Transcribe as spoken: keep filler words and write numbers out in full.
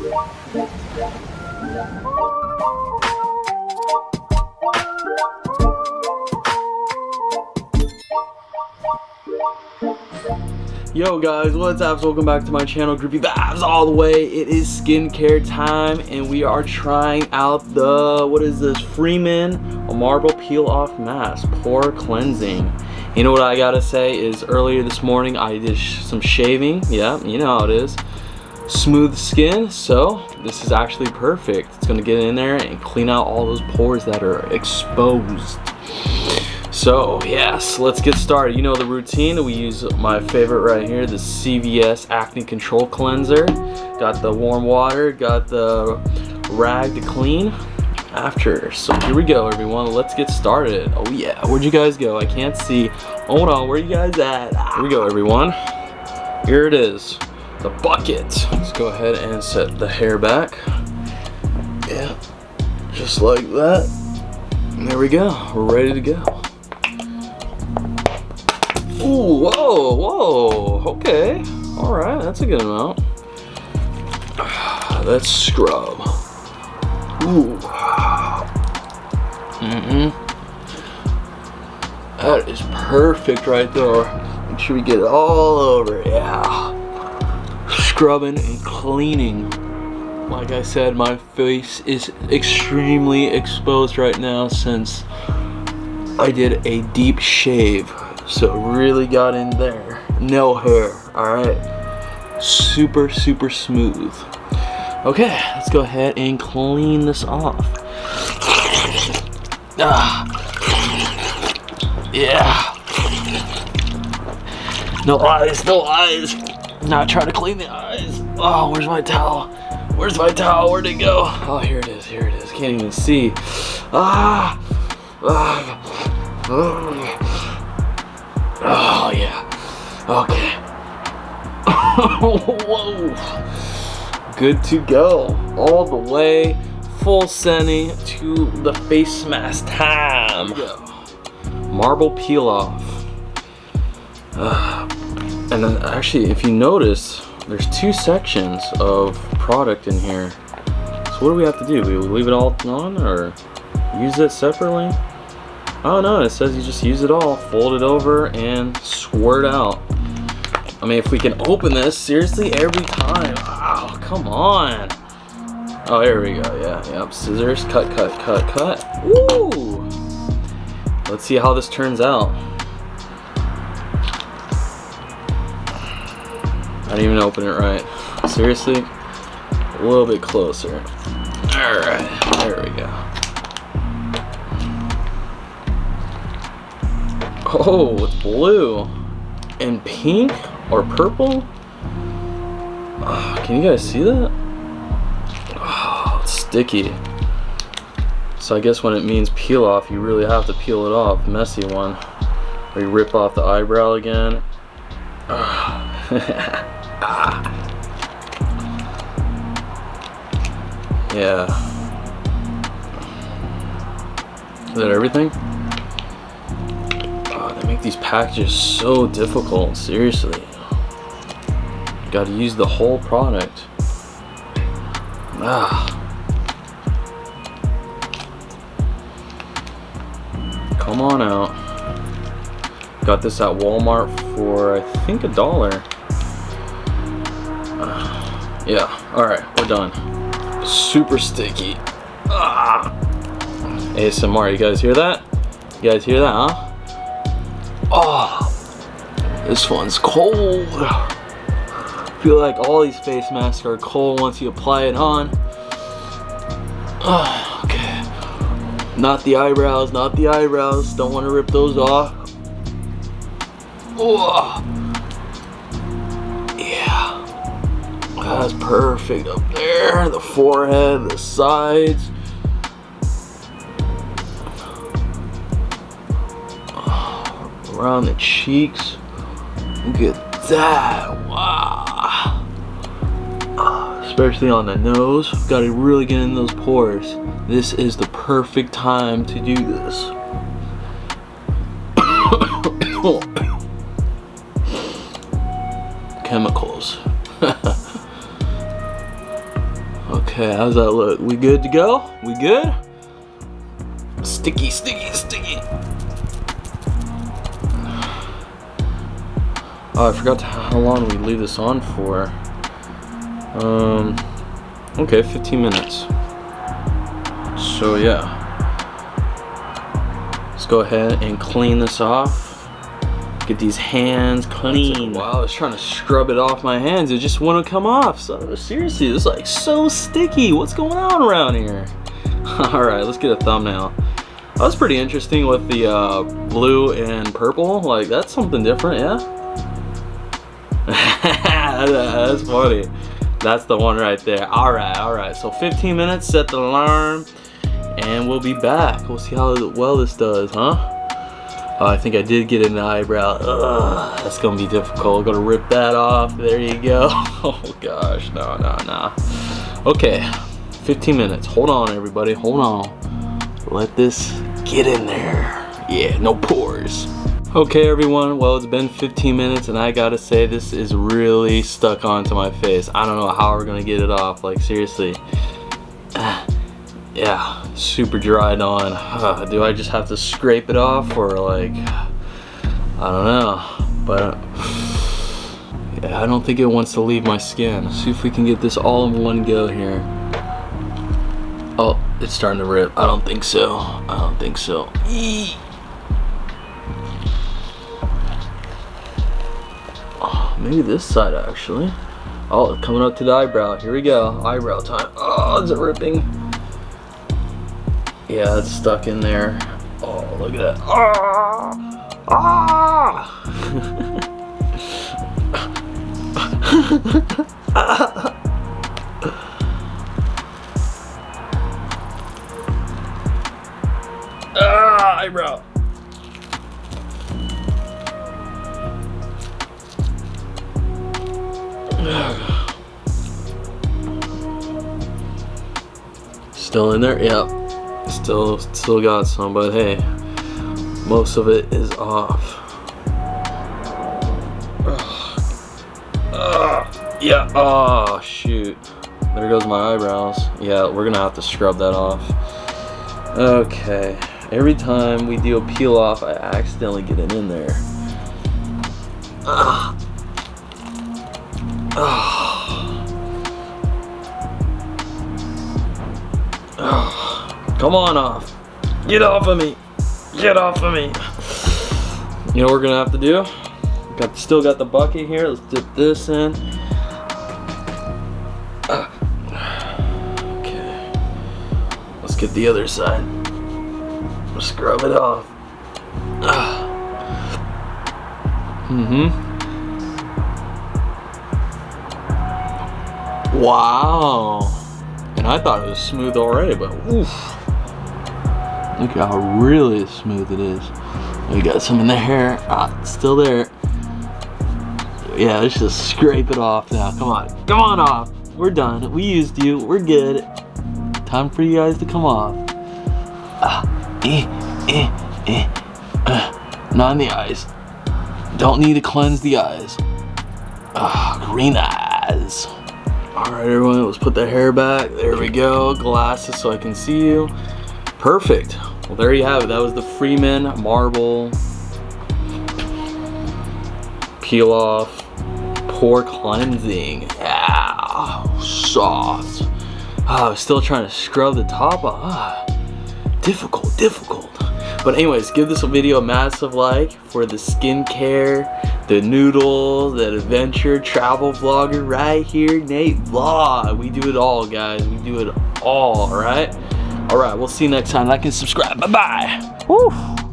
Yo guys, what's up? Welcome back to my channel, Groupie Vibes all the way. It is skincare time and we are trying out the, what is this, Freeman a Marble Peel Off Mask Pore Cleansing. You know what I gotta say is earlier this morning I did sh some shaving. Yeah, you know how it is. Smooth skin, so this is actually perfect. It's gonna get in there and clean out all those pores that are exposed. So yes, let's get started. You know the routine. We use my favorite right here, the C V S Acne Control Cleanser. Got the warm water, got the rag to clean after. So here we go, everyone. Let's get started. Oh yeah, where'd you guys go? I can't see. Hold on, where you guys at? Here we go, everyone. Here it is, the bucket. Let's go ahead and set the hair back. Yeah, just like that. There we go, we're ready to go. Ooh, whoa, whoa, okay. All right, that's a good amount. Let's scrub. Ooh. Mm-hmm. That is perfect right there. Make sure we get it all over, yeah. Scrubbing and cleaning. Like I said, my face is extremely exposed right now since I did a deep shave. So really got in there, no hair, all right? Super, super smooth. Okay, let's go ahead and clean this off. Ah. Yeah. No eyes, no eyes. Not trying to clean the eyes. Oh, where's my towel? Where's my towel? Where'd it go? Oh, here it is, here it is. Can't even see. Ah. Ah. Oh. Oh yeah, okay. Whoa, good to go. All the way, full sending to the face mask time. Marble peel off. Uh, and then actually, if you notice, there's two sections of product in here. So what do we have to do? We leave it all on or use it separately? Oh no, it says you just use it all, fold it over, and squirt out. I mean, if we can open this, seriously, every time. Oh, come on. Oh, here we go, yeah, yep, scissors, cut, cut, cut, cut. Woo! Let's see how this turns out. I didn't even open it right. Seriously, a little bit closer. All right, there we go. Oh, with blue and pink or purple. Oh, can you guys see that? Oh, it's sticky. So I guess when it means peel off, you really have to peel it off. Messy one. Or you rip off the eyebrow again. Oh. Yeah. Is that everything? These packages so difficult, seriously. Gotta use the whole product. Ah. Come on out. Got this at Walmart for I think a dollar. Uh, yeah, alright, we're done. Super sticky. Ah. A S M R, you guys hear that? You guys hear that, huh? Oh, this one's cold. I feel like all these face masks are cold once you apply it on. Oh, okay. Not the eyebrows, not the eyebrows. Don't want to rip those off. Oh, yeah. That's perfect up there. The forehead, the sides. Around the cheeks. Look at that. Wow. Uh, especially on the nose. Gotta really get in those pores. This is the perfect time to do this. Chemicals. Okay, how's that look? We good to go? We good? Sticky, sticky, sticky. Oh, I forgot how long we leave this on for. Um, okay, fifteen minutes. So yeah. Let's go ahead and clean this off. Get these hands clean. Wow, I was trying to scrub it off my hands. It just wouldn't come off. So seriously, it's like so sticky. What's going on around here? All right, let's get a thumbnail. That was pretty interesting with the uh, blue and purple. Like, that's something different, yeah? That's funny. That's the one right there. All right, all right. So fifteen minutes, set the alarm, and we'll be back. We'll see how well this does, huh? Uh, I think I did get an eyebrow. Ugh, that's gonna be difficult. Gonna rip that off. There you go. Oh gosh, no, no, no. Okay, fifteen minutes. Hold on, everybody. Hold on. Let this get in there. Yeah, no pores. Okay everyone, well it's been fifteen minutes and I gotta say this is really stuck onto my face. I don't know how we're gonna get it off, like seriously. Uh, yeah, super dried on. Uh, do I just have to scrape it off or like, I don't know. But yeah, I don't think it wants to leave my skin. Let's see if we can get this all in one go here. Oh, it's starting to rip. I don't think so, I don't think so. Eee. Maybe this side actually. Oh, coming up to the eyebrow. Here we go. Eyebrow time. Oh, is it ripping? Yeah, it's stuck in there. Oh, look at that. Ah! Ah! Ah, eyebrow. Still in there? Yeah. Still still got some, but hey, most of it is off. Uh, yeah. Oh shoot. There goes my eyebrows. Yeah, we're gonna have to scrub that off. Okay. Every time we do a peel off, I accidentally get it in there. Uh. Oh. Oh. Come on off. Get off of me. Get off of me. You know what we're gonna have to do? Got still got the bucket here. Let's dip this in. Okay. Let's get the other side. Scrub it off. Mm-hmm. Wow, and I thought it was smooth already, but oof. Look at how really smooth it is. We got some in the hair, ah, it's still there. Yeah, let's just scrape it off now, come on, come on off. We're done, we used you, we're good. Time for you guys to come off. Ah, eh, eh, eh, uh, not in the eyes. Don't need to cleanse the eyes. Ah, green eyes. All right, everyone, let's put the hair back. There we go, glasses so I can see you. Perfect. Well, there you have it. That was the Freeman Marble Peel Off Pore Cleansing. Ah, soft. Ah, I was still trying to scrub the top off. Ah, difficult, difficult. But anyways, give this video a massive like for the skincare, the noodle, that adventure, travel vlogger right here, Nate Law. We do it all, guys. We do it all, all right? All right, we'll see you next time. Like and subscribe. Bye-bye. Woo.